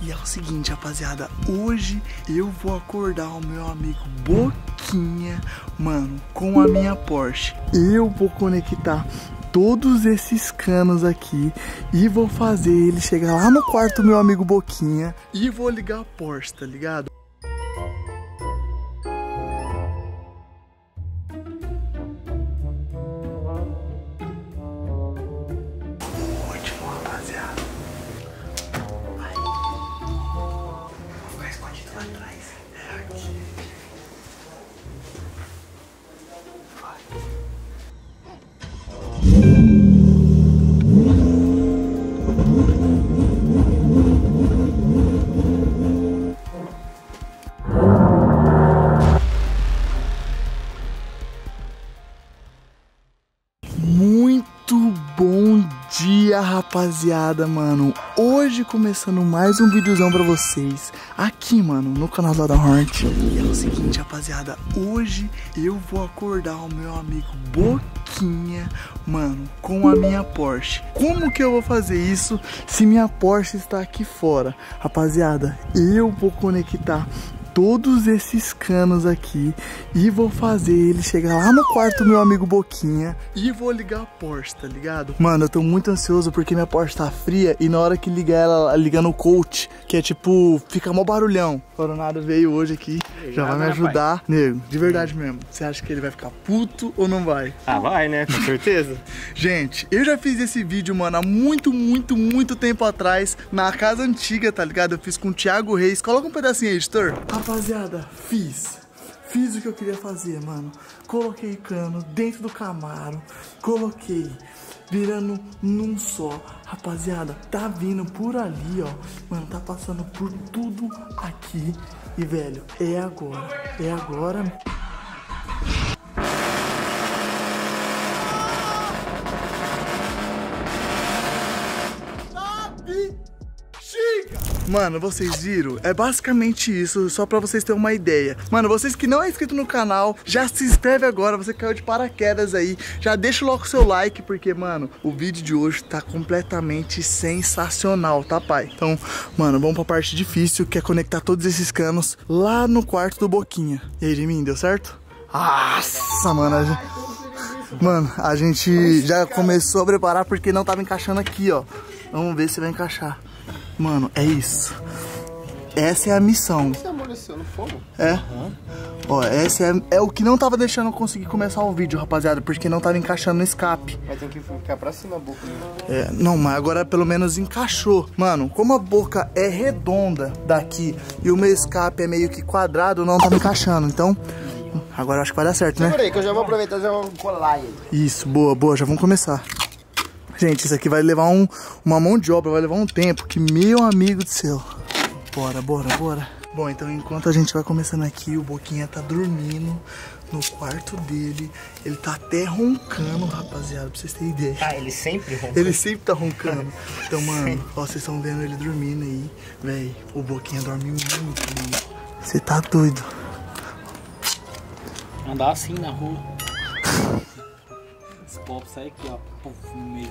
E é o seguinte, rapaziada, hoje eu vou acordar o meu amigo Boquinha, mano, com a minha Porsche. Eu vou conectar todos esses canos aqui e vou fazer ele chegar lá no quarto do meu amigo Boquinha e vou ligar a Porsche, tá ligado? Rapaziada, mano, hoje começando mais um videozão pra vocês aqui, mano, no canal da Hornet. E é o seguinte, rapaziada, hoje eu vou acordar o meu amigo Boquinha, mano, com a minha Porsche. Como que eu vou fazer isso se minha Porsche está aqui fora? Rapaziada, eu vou conectar todos esses canos aqui e vou fazer ele chegar lá no quarto do meu amigo Boquinha e vou ligar a Porsche, tá ligado? Mano, eu tô muito ansioso porque minha Porsche tá fria e na hora que ligar ela, liga no coach, que é tipo, fica mó barulhão. O Coronado veio hoje aqui, já vai me ajudar. Nego, de verdade mesmo, você acha que ele vai ficar puto ou não vai? Ah, vai, né? Com certeza. Gente, eu já fiz esse vídeo, mano, há muito tempo atrás, na casa antiga, tá ligado? Eu fiz com o Thiago Reis. Coloca um pedacinho aí, editor. Rapaziada, fiz o que eu queria fazer, mano. Coloquei cano dentro do Camaro, coloquei virando num só. Rapaziada, tá vindo por ali, ó. Mano, tá passando por tudo aqui. E, velho, é agora. É agora. Mano, vocês viram? É basicamente isso, só pra vocês terem uma ideia. Mano, vocês que não é inscrito no canal, já se inscreve agora, você caiu de paraquedas aí. Já deixa logo o seu like, porque, mano, o vídeo de hoje tá completamente sensacional, tá, pai? Então, mano, vamos pra parte difícil, que é conectar todos esses canos lá no quarto do Boquinha. E aí, de mim, deu certo? Nossa, mano, a gente já começou a preparar porque não tava encaixando aqui, ó. Vamos ver se vai encaixar. Mano, é isso. Essa é a missão. Você amoleceu no fogo? É. Uhum. Ó, essa é o que não tava deixando eu conseguir começar o vídeo, rapaziada, porque não tava encaixando no escape. Mas tem que ficar pra cima a boca. É, não, mas agora pelo menos encaixou. Mano, como a boca é redonda daqui e o meu escape é meio que quadrado, não tava encaixando, então... Agora acho que vai dar certo, né? Segura aí, que eu já vou aproveitar e já vou colar ele. Isso, boa, boa, já vamos começar. Gente, isso aqui vai levar uma mão de obra, vai levar um tempo, que meu amigo do céu. Bora, bora, bora. Bom, então enquanto a gente vai começando aqui, o Boquinha tá dormindo no quarto dele. Ele tá até roncando, rapaziada, pra vocês terem ideia. Ah, ele sempre ronca. Ele sempre tá roncando. Então, mano, ó, vocês estão vendo ele dormindo aí. Véi, o Boquinha dorme muito, mano. Você tá doido. Andar assim na rua. Esse pop sai aqui, ó, puf, no meio.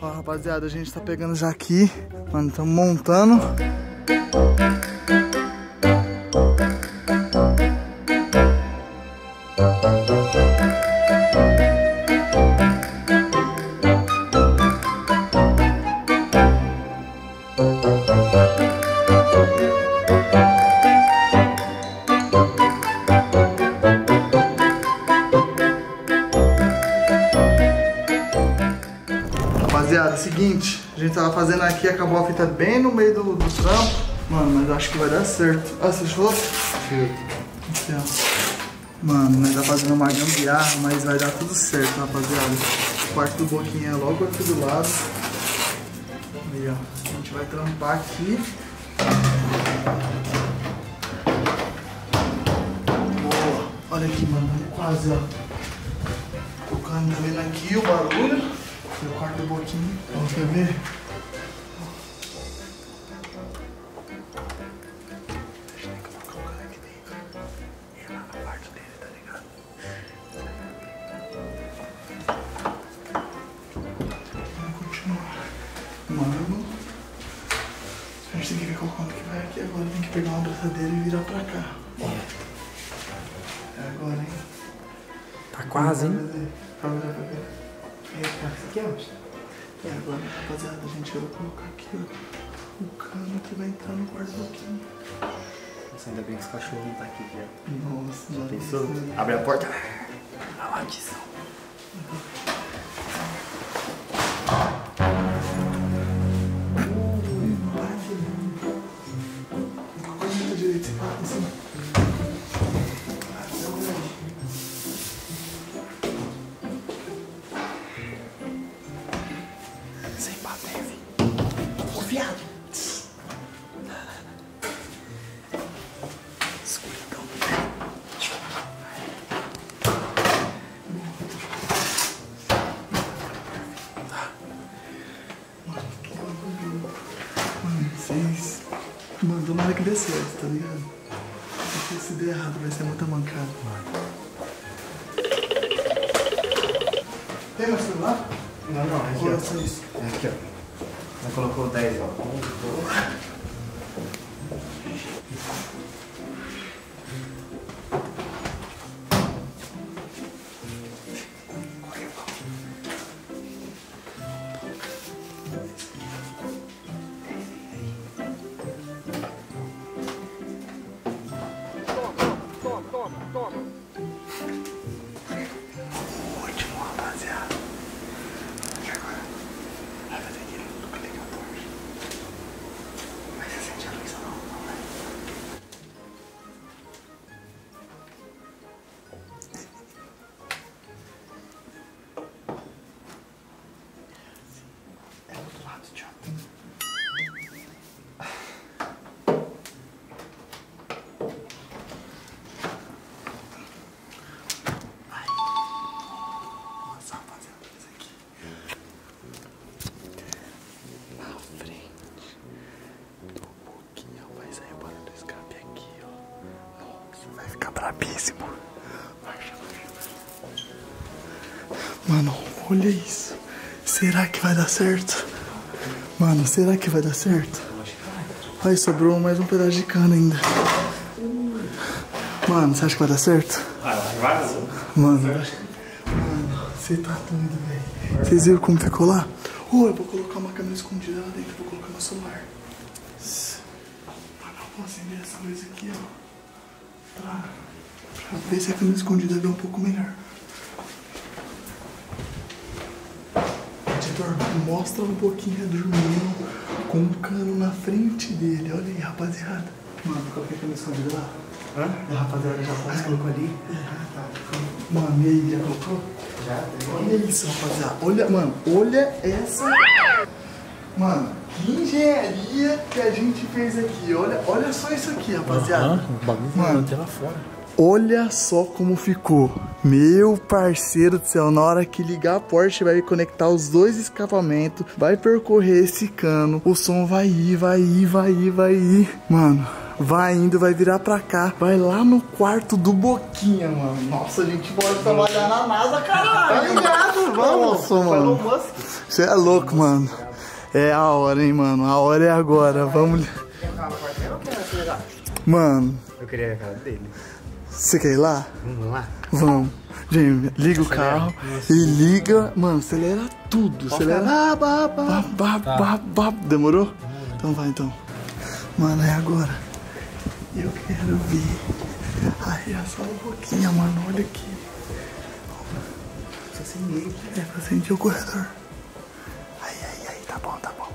Ó, rapaziada, a gente tá pegando já aqui. Mano, estamos montando. Rapaziada, seguinte, a gente tava fazendo aqui, acabou a fita bem no meio do trampo. Mano, mas acho que vai dar certo. Ah, você achou? Então, mano, nós tá fazendo uma gambiarra, mas vai dar tudo certo, rapaziada. O quarto do Boquinha é logo aqui do lado. Aí, ó, a gente vai trampar aqui. Boa, olha aqui, mano, quase, ó. O cano tá vendo aqui o barulho. Meu quarto do Boquinha, ó, quer ver? ver quando que vai aqui. Agora tem que pegar uma abraçadeira e virar pra cá. Bora. É agora, hein? Tá quase, hein? Vamos virar pra cá. Isso aqui, ó. E agora, rapaziada, a gente vai colocar aqui, ó, o cano que vai entrar no quarto do Boquinha. Nossa, ainda bem que os cachorros não tá aqui, já. Nossa, já pensou? Abre a porta. A maldição. Mano, tomara que dê certo, tá ligado? Porque se der errado vai ser muita mancada. Tem meu celular? Não, não, é aqui, ó. É aqui, ó. Já colocou 10, ó. Mano, olha isso. Será que vai dar certo? Mano, será que vai dar certo? Aí sobrou mais um pedaço de cana ainda. Mano, você acha que vai dar certo? Mano, você tá doido, velho. Vocês viram como ficou lá? Oh, eu vou colocar uma câmera escondida lá dentro. Vou colocar meu celular. Mano, eu vou acender essa luz aqui, ó. Pra ver se a câmera escondida deu um pouco melhor. Mostra um pouquinho dormindo com um cano na frente dele. Olha aí, rapaziada. Mano, coloquei a câmera escondida lá. Hã? A rapaziada já quase colocou ali. Ah, tá. Mano, e aí, já colocou? Já. Olha isso, rapaziada. Olha, mano, olha essa. Mano, que engenharia que a gente fez aqui. Olha, olha só isso aqui, rapaziada. O bagulho vai até lá fora. Olha só como ficou. Meu parceiro do céu, na hora que ligar a Porsche vai conectar os dois escapamentos, vai percorrer esse cano, o som vai ir, vai ir, vai ir, vai ir. Mano, vai indo, vai virar pra cá, vai lá no quarto do Boquinha, mano. Nossa, a gente pode trabalhar na NASA, caralho. Tá ligado? Vamos, mano. Você é louco, mano. É a hora, hein, mano. A hora é agora. Vamos. Mano. Eu queria a cara dele. Você quer ir lá? Vamos lá? Vamos. Gente, liga o carro e liga. Mano, acelera tudo. Acelera. Demorou? Então vai, então. Mano, é agora. Eu quero ver. Ai, é só um pouquinho, mano. Olha aqui. Só acender aqui. É pra sentir o corredor. Aí. Tá bom, tá bom.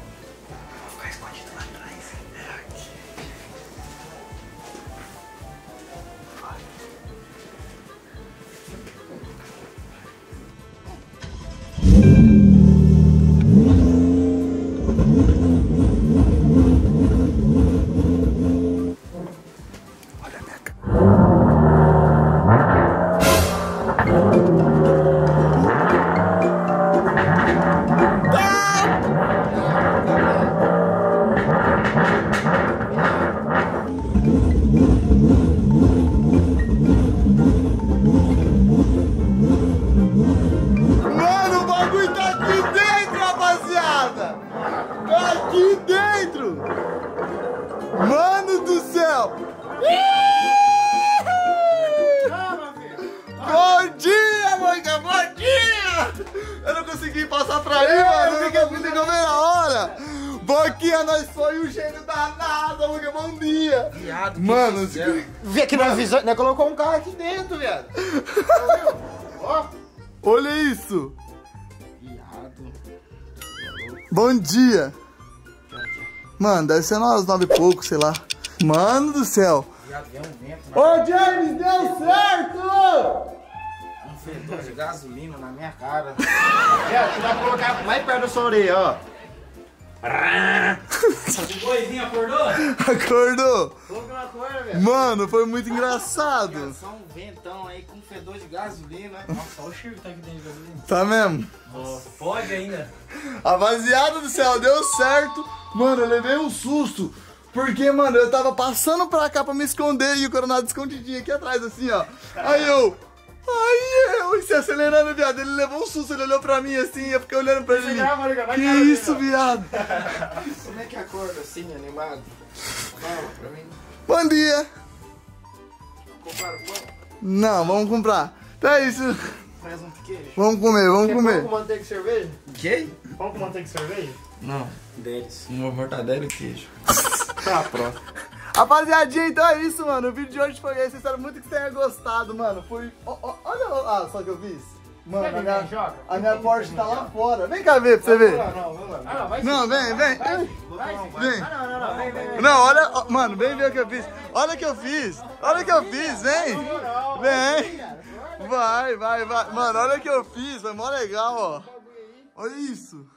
passar pra mim, mano. Fica muito na hora. Boquinha, nós foi um gênio danado, Luca, bom dia. Viado, mano, vi aqui na visão, né? Colocou um carro aqui dentro, viado. Ó. Olha isso. Viado. Bom dia. Mano, deve ser umas 9 e pouco, sei lá. Mano do céu. Ô, James, deu certo! Um fedor de gasolina na minha cara. É, tu vai colocar mais perto da sua orelha, ó. O boizinho acordou? Acordou. Como que não acorda, velho? Mano, foi muito engraçado. Só um ventão aí com fedor de gasolina. Nossa, olha o cheiro que tá aqui dentro de gasolina. Tá mesmo? Nossa, pode ainda. Rapaziada do céu, deu certo. Mano, eu levei um susto. Porque, mano, eu tava passando pra cá pra me esconder e o Coronado escondidinho aqui atrás, assim, ó. Aí eu... e se acelerando, viado. Ele levou um susto, ele olhou pra mim, assim, eu fiquei olhando pra ele. Que isso, viado? Como é que acorda, assim, animado? Fala pra mim. Bom dia. Compraram pão? Não, vamos comprar. Então é isso. Faz um queijo. Vamos comer, vamos comer. Pão com manteiga e cerveja? Quê? Pão com manteiga e cerveja? Não. Deles. Uma mortadela e queijo. Tá pronto. Rapaziadinha, então é isso, mano. O vídeo de hoje foi esse. Espero muito que tenha gostado, mano. Foi... olha só que eu fiz. Mano, a minha Porsche tá lá fora. Vem cá ver pra você ver. Não, vem, vem. Vem. Não, olha... mano, vem ver o que eu fiz. Olha o que eu fiz. Olha o que eu fiz, vem. Vem. Vai. Mano, olha o que eu fiz. Foi mó legal, ó. Olha isso.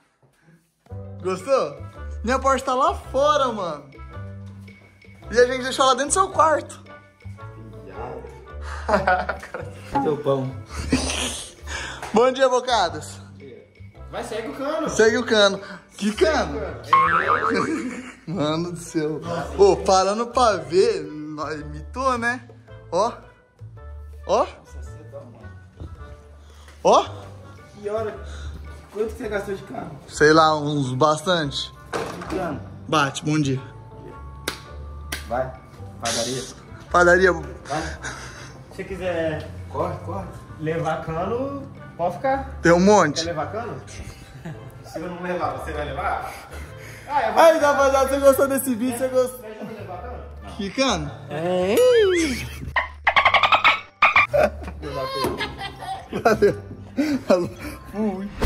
Gostou? Minha Porsche tá lá fora, mano. E a gente deixou ela dentro do seu quarto. Seu pão. Bom dia, bocadas. Vai, segue o cano. Segue o cano. Que cano? Mano do céu. Ô, parando pra ver, nós imitou, né? Ó. Ó. Ó. Que hora... Quanto que você gastou de carro? Sei lá, uns bastante. Brincando. Bate, bom dia. Vai, padaria. Padaria. Vai. Se quiser... Corre. Levar cano, pode ficar. Tem um monte. Quer levar cano? Se eu não levar, você vai levar? Ah, eu vou... Aí, rapaziada, você gostou desse vídeo, você gostou... Deixa eu levar cano? Que cano? É. Valeu. Fui.